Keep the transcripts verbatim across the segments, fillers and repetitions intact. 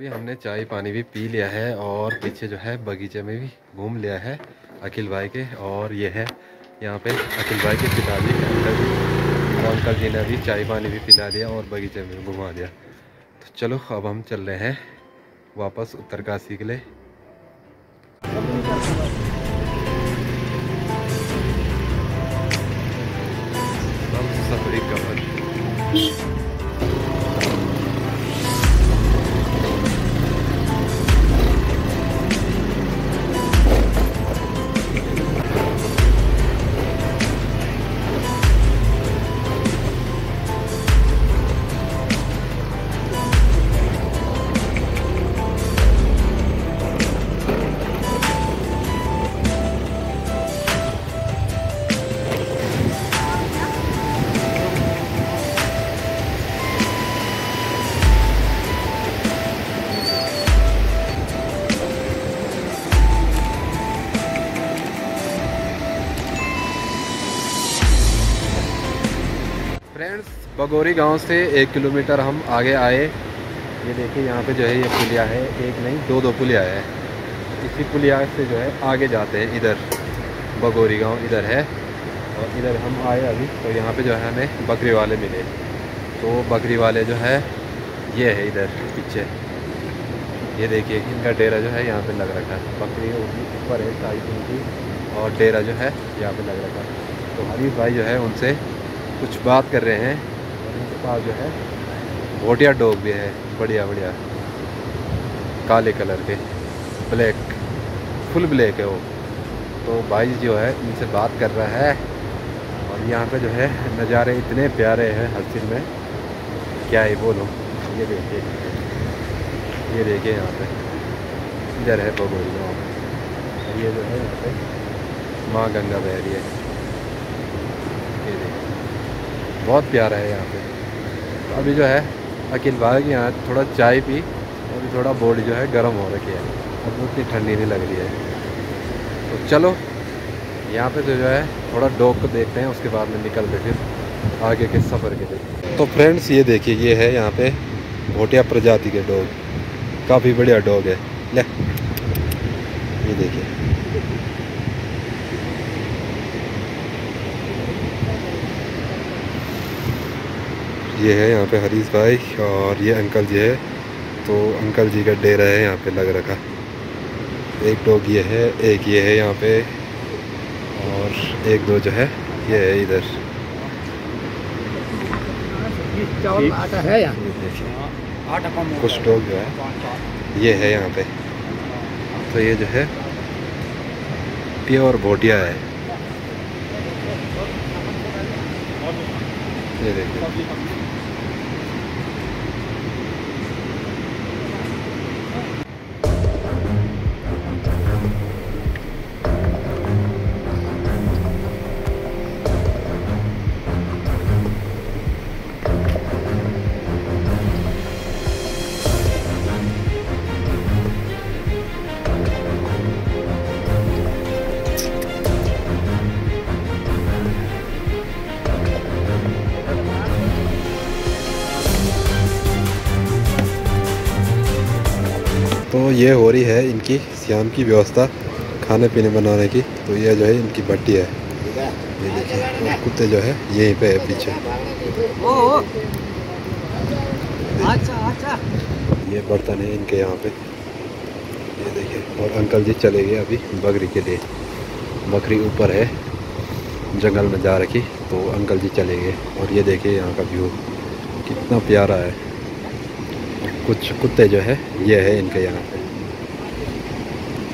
अभी हमने चाय पानी भी पी लिया है और पीछे जो है बगीचे में भी घूम लिया है अखिल भाई के। और ये है यहाँ पे अखिल भाई के पिताजी अंकल जी ने भी चाय पानी भी पिला दिया और बगीचे में घुमा दिया। तो चलो अब हम चल रहे हैं वापस उत्तरकाशी के लिए। हम बगोरी गांव से एक किलोमीटर हम आगे आए। ये देखिए यहाँ पे जो है ये पुलिया है, एक नहीं दो दो पुलिया है। इसी पुलिया से जो है आगे जाते हैं, इधर बगोरी गांव इधर है और इधर हम आए अभी। तो यहाँ पे जो है हमें बकरी वाले मिले, तो बकरी वाले जो है ये है इधर पीछे। ये देखिए इनका डेरा जो है यहाँ पे लग रखा है, बकरी उनकी ऊपर है साइड उनकी और डेरा जो है यहाँ पे लग रखा है। तो हरीश भाई जो है उनसे कुछ बात कर रहे हैं। पास जो है भोटिया डॉग भी है, बढ़िया बढ़िया काले कलर के, ब्लैक फुल ब्लैक है वो। तो भाई जो है इनसे बात कर रहा है। और यहाँ पे जो है नज़ारे इतने प्यारे हैं हरसिल में, क्या ही बोलो। ये देखिए ये देखिए यहाँ पे इधर है बगोरी गाँव, ये जो है यहाँ पे माँ गंगा बह रही है। ये देखिए बहुत प्यारा है यहाँ पे। तो अभी जो है अखिल भाई के यहाँ थोड़ा चाय पी, अभी थोड़ा बॉडी जो है गर्म हो रखी है, अब उतनी ठंडी नहीं लग रही है। तो चलो यहाँ पे तो जो है थोड़ा डॉग को देखते हैं, उसके बाद में निकलते फिर आगे के सफ़र के लिए। तो फ्रेंड्स ये देखिए ये है यहाँ पे भोटिया प्रजाति के डॉग, काफ़ी बढ़िया डॉग है। ले ये देखिए ये है यहाँ पे हरीश भाई और ये अंकल जी है। तो अंकल जी का डेरा है यहाँ पे लग रखा, एक डॉग ये है, एक ये है यहाँ पे और एक दो जो है ये है इधर। कुछ डॉग जो है ये है यहाँ पे। तो ये जो है प्योर भोटिया है। ये देखिए तो ये हो रही है इनकी शाम की व्यवस्था खाने पीने बनाने की। तो ये जो है इनकी भट्टी है, ये देखिए। और कुत्ते जो है यहीं पे है पीछे। ये बर्तन है इनके यहाँ पे, ये देखिए। और अंकल जी चले गए अभी बकरी के लिए, बकरी ऊपर है जंगल में जा रखी, तो अंकल जी चले गए। और ये देखिए यहाँ का व्यू कितना प्यारा है। कुछ कुत्ते जो है ये है इनके यहाँ पे,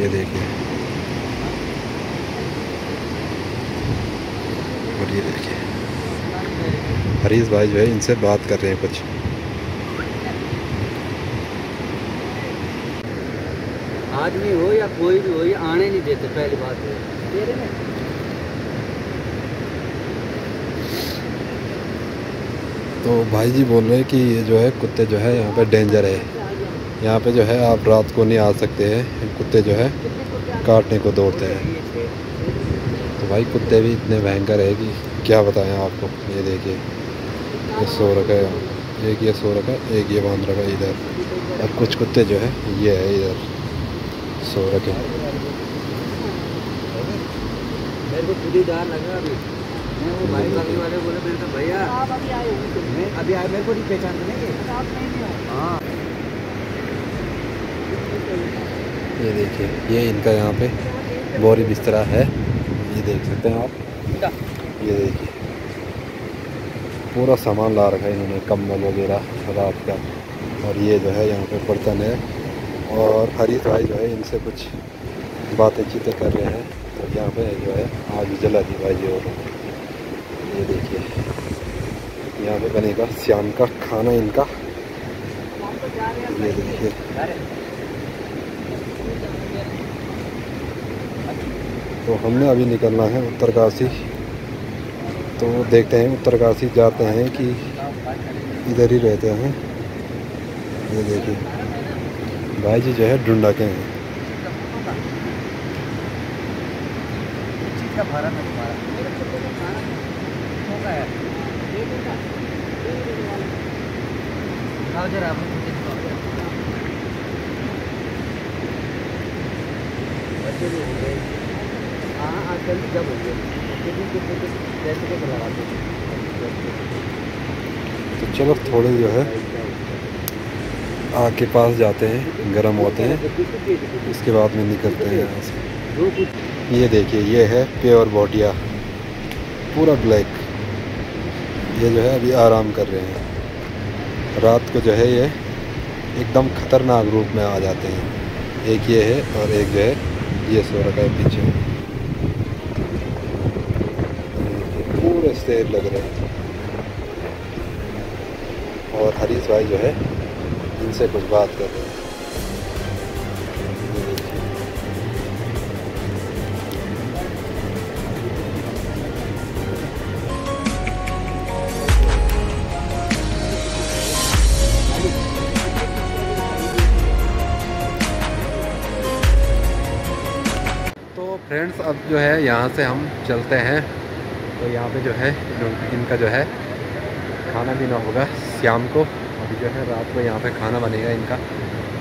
ये देखिए। और ये देखिए हरीश भाई जो है इनसे बात कर रहे हैं कुछ। आदमी हो या कोई भी हो ये आने नहीं देते, पहली बात है। तो भाई जी बोल रहे हैं कि ये जो है कुत्ते जो है यहाँ पे डेंजर है, यहाँ पे जो है आप रात को नहीं आ सकते हैं, कुत्ते जो है काटने को दौड़ते हैं। तो भाई कुत्ते भी इतने भयंकर है कि क्या बताएं आपको। ये देखिए ये सो रखा है। एक ये सो रखा है, एक ये बांध रखा है इधर, और कुछ कुत्ते जो है ये है इधर सो रखे। मेरे को खुद ही डर लगा अभी, मैं वो भाई बाकी वाले बोले मेरे तो भैया मैं अभी आया, मेरे को नहीं पहचान नहीं। हाँ ये देखिए, ये इनका यहाँ पे बोरी बिस्तरा है, ये देख सकते हैं आप। ये देखिए पूरा सामान ला रखा है इन्होंने, कम्बल वगैरह रात का। और ये जो है यहाँ पे बर्तन है, और हरीश भाई जो है इनसे कुछ बातें चीतें कर रहे हैं। तो यहाँ पे जो है आग जला दी भाई जी। और ये देखिए यहाँ पे बनेगा शाम का खाना इनका। ये देखिए तो हमने अभी निकलना है उत्तरकाशी, तो देखते हैं उत्तरकाशी जाते हैं कि इधर ही रहते हैं। ये देखिए भाई जी जो है ढूंढा के हैं। हाँ आजकल जब होंगे जैसे कैसे लगाते हैं। तो चलो थोड़े जो है आग के पास जाते हैं, गर्म होते हैं, इसके बाद में निकलते हैं यहाँ से। ये देखिए ये है प्योर भोटिया, पूरा ब्लैक। ये जो है अभी आराम कर रहे हैं, रात को जो है ये एकदम ख़तरनाक रूप में आ जाते हैं। एक ये है और एक जो है ये सो रखा है पीछे, पूरे शेर लग रहे हैं। और हरीश भाई जो है इनसे कुछ बात कर रहे हैं। तो फ्रेंड्स अब जो है यहाँ से हम चलते हैं। तो यहाँ पे जो है इनका जो है खाना पीना होगा शाम को। अभी जो है रात को यहाँ पे खाना बनेगा इनका,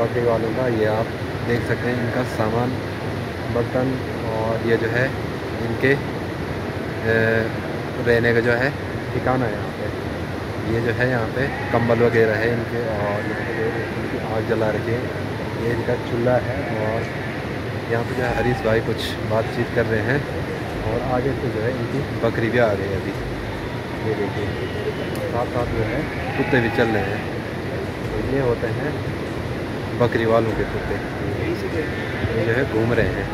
बकरी वालों का। ये आप देख सकते हैं इनका सामान, बर्तन, और ये जो है इनके रहने का जो है ठिकाना है यहाँ पे। ये जो है यहाँ पे कंबल वगैरह है इनके, और यहाँ पे इनकी आग जला रखी है। ये इनका चूल्हा है, और यहाँ पे जो है हरीश भाई कुछ बातचीत कर रहे हैं। और आगे से जो है इनकी बकरी भी आ रही है अभी, ये देखिए। साथ साथ जो है कुत्ते भी चल रहे हैं। तो ये होते हैं बकरी वालों के कुत्ते, ये जो है घूम रहे हैं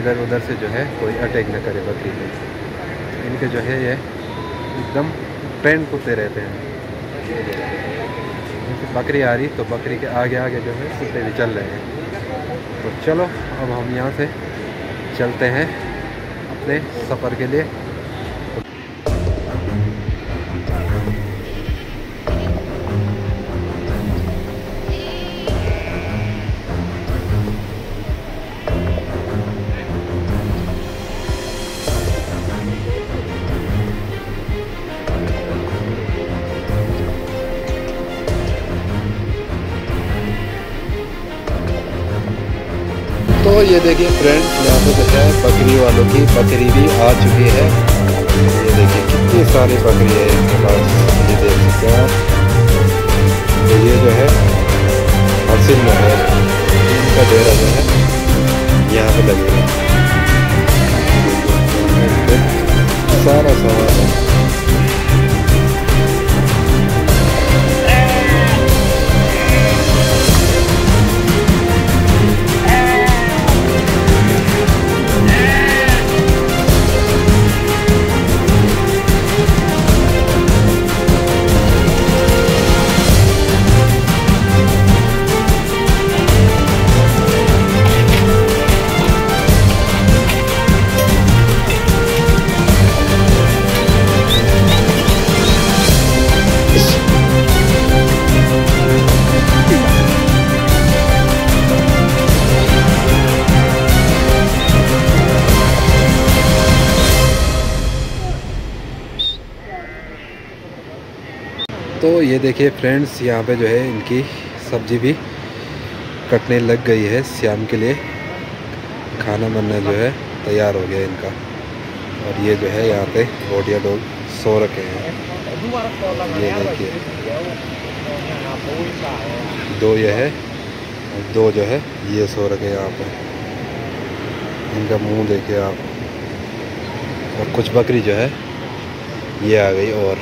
इधर उधर से, जो है कोई अटैक ना करे बकरी पे। इनके जो है ये एकदम ट्रेंड कुत्ते रहते हैं। इनकी बकरी आ रही तो बकरी के आगे आगे जो है कुत्ते भी चल रहे हैं। तो चलो अब हम यहाँ से चलते हैं अपने सफ़र के लिए। तो ये देखिए फ्रेंड्स यहाँ पे जो है बकरी वालों की बकरी भी आ चुकी है। ये देखिए कितनी सारी बकरी है इनके पास, ये देख सकते हैं आप। तो ये जो है हरसिल में है, इनका डेरा जो है यहाँ पे लगेगा। सारा सामान है तो ये देखिए फ्रेंड्स, यहाँ पे जो है इनकी सब्जी भी कटने लग गई है। शाम के लिए खाना बनना जो है तैयार हो गया इनका। और ये जो है यहाँ पे भोटिया लोग सो रखे हैं। ये देखिए दो ये है और दो जो है ये सो रखे हैं यहाँ पे। इनका मुंह देखिए आप। और कुछ बकरी जो है ये आ गई और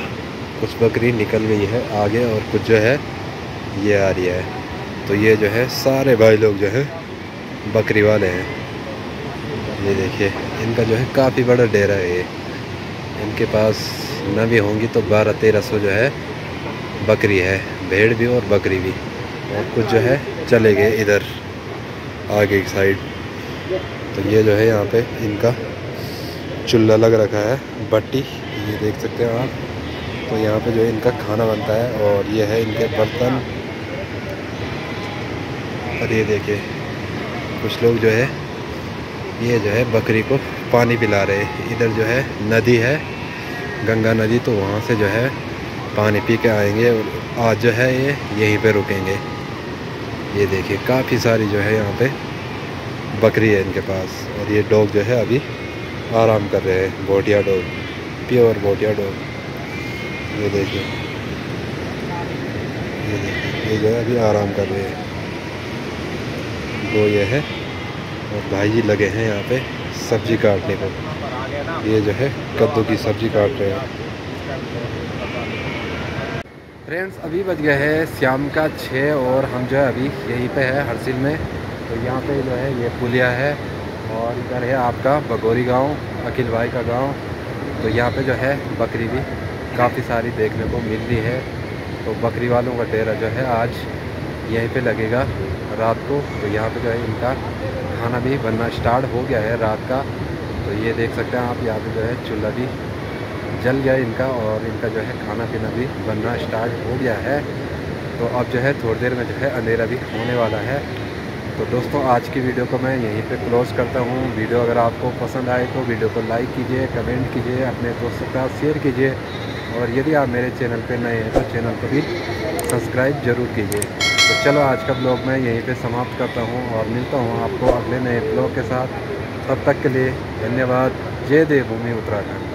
कुछ बकरी निकल गई है आगे और कुछ जो है ये आ रही है। तो ये जो है सारे भाई लोग जो है बकरी वाले हैं। ये देखिए इनका जो है काफ़ी बड़ा डेरा है ये। इनके पास न भी होंगी तो बारह तेरह सौ जो है बकरी है, भेड़ भी और बकरी भी। और कुछ जो है चले गए इधर आगे की साइड। तो ये जो है यहाँ पे इनका चूल्हा लग रखा है, बट्टी ये देख सकते हैं आप। तो यहाँ पे जो है इनका खाना बनता है। और ये है इनके बर्तन। और ये देखिए कुछ लोग जो है ये जो है बकरी को पानी पिला रहे हैं। इधर जो है नदी है, गंगा नदी, तो वहाँ से जो है पानी पी के आएंगे और आज जो है ये यहीं पे रुकेंगे। ये देखिए काफ़ी सारी जो है यहाँ पे बकरी है इनके पास। और ये डॉग जो है अभी आराम कर रहे हैं, Bhotia dog, pure Bhotia dog. ये देखिए ये देखिए ये जो है अभी आराम कर रहे हैं। दो ये है और भाई जी लगे हैं यहाँ पे सब्जी काटने को। ये जो है कद्दू की सब्जी काट रहे हैं। फ्रेंड्स अभी बज गया है शाम का छः और हम जो है अभी यहीं पे है हरसिल में। तो यहाँ पे जो है ये पुलिया है और इधर है आपका बगोरी गांव, अखिल भाई का गांव। तो यहाँ पे जो है बकरी भी काफ़ी सारी देखने को मिल रही है। तो बकरी वालों का डेरा जो है आज यहीं पे लगेगा रात को। तो यहाँ पे जो है इनका खाना भी बनना स्टार्ट हो गया है रात का। तो ये देख सकते हैं आप, यहाँ पे जो है चूल्हा भी जल गया इनका और इनका जो है खाना पीना भी बनना स्टार्ट हो गया है। तो अब जो है थोड़ी देर में जो है अंधेरा भी होने वाला है। तो दोस्तों आज की वीडियो को मैं यहीं पे क्लोज़ करता हूँ। वीडियो अगर आपको पसंद आए तो वीडियो को लाइक कीजिए, कमेंट कीजिए, अपने दोस्तों के साथ शेयर कीजिए। और यदि आप मेरे चैनल पे नए हैं तो चैनल को भी सब्सक्राइब जरूर कीजिए। तो चलो आज का ब्लॉग मैं यहीं पे समाप्त करता हूँ और मिलता हूँ आपको अगले नए ब्लॉग के साथ। तब तक के लिए धन्यवाद। जय देवभूमि उत्तराखंड।